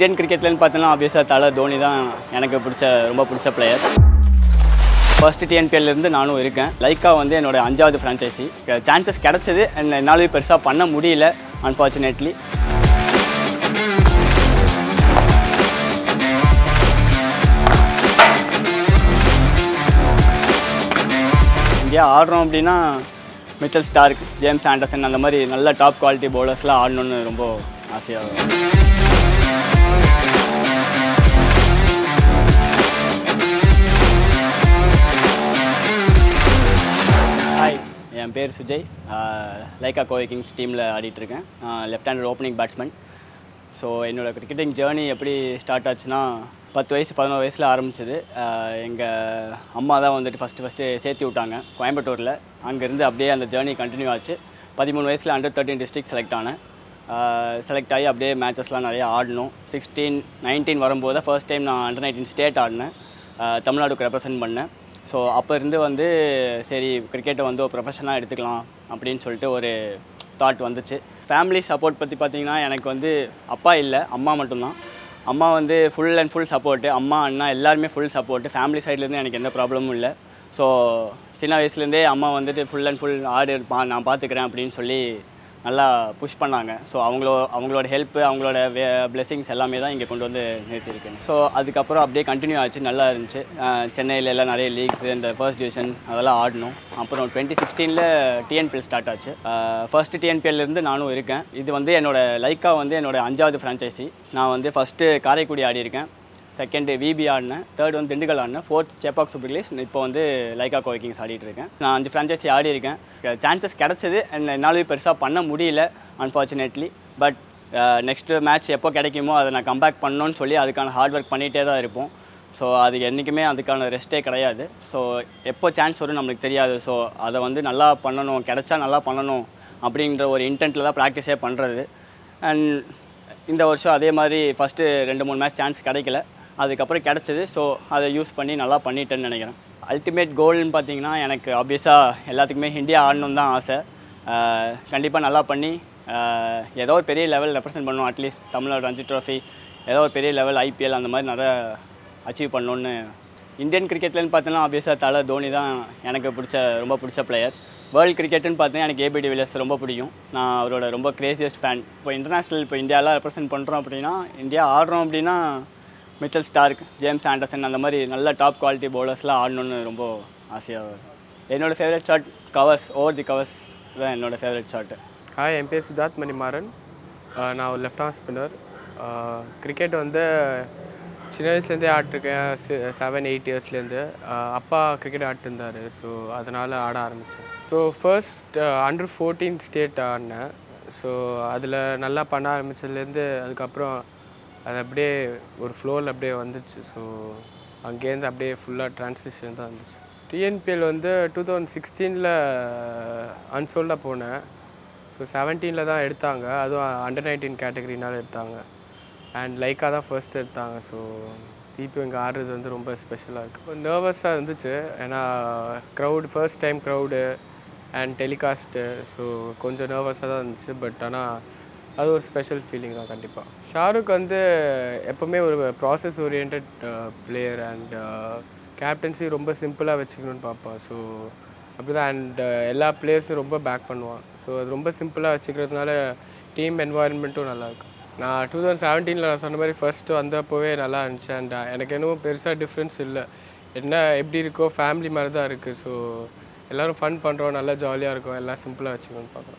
Indian cricket lane pathana obviously Thala Dhoni dhaan enakku pidicha romba pidicha player. First TNPL la irundhu naanu irukken. Lyca vande enoda 5th franchise. Chances kedachadhu and ennalu perusa panna mudiyala unfortunately. India aadrom appadina Mitchell Stark, James Anderson and mari nalla top quality bowlers la aadnonu romba aasiya. Hi, I am Sujay. Lyca Kovai Kings team la left-handed opening batsman. So, my cricketing journey started na 10 vayas 11 vayasla aarambichadhu enga amma da vandittu first sethi vitanga Coimbatore la anga irundhu abbiye and journey continue aachu 13 vayasla under 13 district select aana select aayi abbiye matches la nariya aadnom 16 19 varumbodha first time na under 19 state aadna Tamil Nadu represent panna so appo irundhu vande seri cricket vandu professional ah eduthikalam appdin solittu oru thought vanduchu family support patti pathina enakku vande appa illa amma mattum dhaan அம்மா வந்து full and full support அம்மா அண்ணா எல்லாரும் full support family சைடுல இருந்து எனக்கு எந்த ப்ராப்ளமும் இல்ல சோ சின்ன வயசுல இருந்தே அம்மா வந்து ஃபுல் அண்ட் ஃபுல் ஆடு நான் பாத்துக்கறேன் அப்படினு சொல்லி நல்லா புஷ் பண்ணாங்க சோ அவங்களோட ஹெல்ப் அவங்களோட blessings எல்லாமே தான் இங்க கொண்டு வந்து நிறுத்தி இருக்கேன் சோ அதுக்கு அப்புறம் அப்படியே கண்டினியூ ஆச்சு நல்லா இருந்துச்சு சென்னையில எல்லாம் நிறைய லீக்ஸ் இந்த ஃபர்ஸ்ட் டிவிஷன் அதெல்லாம் ஆடணும் அப்புறம் 2016 ல TNPL ஸ்டார்ட் ஆச்சு ஃபர்ஸ்ட் TNPL ல இருந்து நானும் இருக்கேன் இது வந்து என்னோட Lyca வந்து என்னோட 5th franchise நான் வந்து ஃபர்ஸ்ட் காரைக்குடி ஆடி இருக்கேன் Second VB ஆடுனேன் Third வந்து திண்டுக்கல் ஆடுனேன் Fourth சேப்பாக் சூப்பர் லீக்ஸ் இப்போ வந்து Lyca Kovai Kings ஆடிட்டு இருக்கேன் நான் 5 franchise ஆடி இருக்கேன் chances கிடைச்சது என்னால பெருசா பண்ண முடியல unfortunately but next match எப்போ கிடைக்குமோ அத நான் கம்பேக் பண்ணனும்னு சொல்லி அதுக்கான ஹார்ட் வர்க் பண்ணிட்டே தான் இருப்போம் சோ அது என்னைக்குமே அதுக்கான ரெஸ்டே கிடையாது சோ எப்போ சான்ஸ் வரும் நமக்கு தெரியாது சோ அத வந்து நல்லா பண்ணனும் கிடைச்சா நல்லா பண்ணனும் அப்படிங்கற ஒரு இன்டென்ட்ல தான் பிராக்டீஸே பண்றது and இந்த வருஷம் அதே மாதிரி ஃபர்ஸ்ட் 2-3 மேட்ச் சான்ஸ் கிடைக்கல அதுக்கு அப்புறம் கிடைச்சது சோ அதை யூஸ் பண்ணி நல்லா பண்ணிட்டேன்னு நினைக்கிறேன் அல்டிமேட் கோல்னு பாத்தீங்கன்னா எனக்கு obviously எல்லாத்துக்குமே இந்தியா ஆடணும் தான் ஆசை கண்டிப்பா நல்லா பண்ணி ஏதோ ஒரு பெரிய லெவல் ரெப்ரசன்ட் பண்ணனும் அட்லீஸ்ட் தமிழ்நாடு ரஞ்சி ட்ராஃபி ஏதோ ஒரு பெரிய லெவல் IPL அந்த மாதிரி நிறைய அச்சீவ் பண்ணனும்னு இந்தியன் கிரிக்கெட்லன்னு பார்த்தா obviously தல தோனி தான் எனக்கு பிடிச்ச ரொம்ப பிடிச்ச player World cricket nu paatha enak ABD Villas romba pidiyum na avroda romba craziest fan ipo international ipo India la represent pandrom appadina India aadrom appadina Mitchell Stark James Anderson and mari nalla top quality bowlers la aadnonu romba aasiya enoda favorite shot covers over the covers la enoda favorite shot hi M P Siddharth Mani Maran now left arm spinner cricket vande சின்ன வயசுல இருந்தே ஆடிருக்கேன் 7-8 இயர்ஸ்ல இருந்து அப்பா cricket ஆடிட்டாரு so அதனால ஆட ஆரம்பிச்சேன் so first under 14 state ஆடினேன் சோ அதுல நல்லா பண்ண ஆரம்பிச்சதுல இருந்து அதுக்கு அப்புறம் அது அப்படியே ஒரு ஃப்ளோல அப்படியே வந்துச்சு சோ அங்க இருந்து அப்படியே ஃபுல்லா ட்ரான்சிஷன் தான் வந்துச்சு TNPL வந்து 2016ல அன்சோல்டா போனேன் சோ 17ல தான் எடுத்தாங்க அதுவும் under 19 கேட்டகரினால எடுத்தாங்க And Lyca da first எடுத்தாங்க so தீபு இங்க ஆடுறது வந்து ரொம்ப ஸ்பெஷலா இருக்கு நர்வஸா இருந்துச்சு ஏனா crowd first time crowd and telecast so கொஞ்சம் நர்வஸா தான் இருந்துச்சு பட் ஆனா அது ஒரு ஸ்பெஷல் ஃபீலிங் தான் கண்டிப்பா ஷாருக் வந்து எப்பவுமே ஒரு process oriented player and captaincy ரொம்ப சிம்பிளா வெச்சுக்கணும்னு பாப்பான் so அப்படிதான் and எல்லா players ரொம்ப பேக் பண்ணுவான் so அது ரொம்ப சிம்பிளா வெச்சுக்கிறதுனால டீம் environment-ம் நல்லா இருக்கு நான் 2017ல நான் சொன்ன மாதிரி ஃபர்ஸ்ட் வந்தப்பவே நல்லா இருந்துச்சு and எனக்கு இன்னும் பெருசா டிஃபரன்ஸ் இல்ல என்ன எப்படி இருக்கோ ஃபேமிலி மாதிரி தான் இருக்கு சோ எல்லாரும் ஃபன் பண்றோம் நல்லா ஜாலியா இருக்கும் எல்லாம் சிம்பிளா வெச்சுக்கணும் பாப்போம்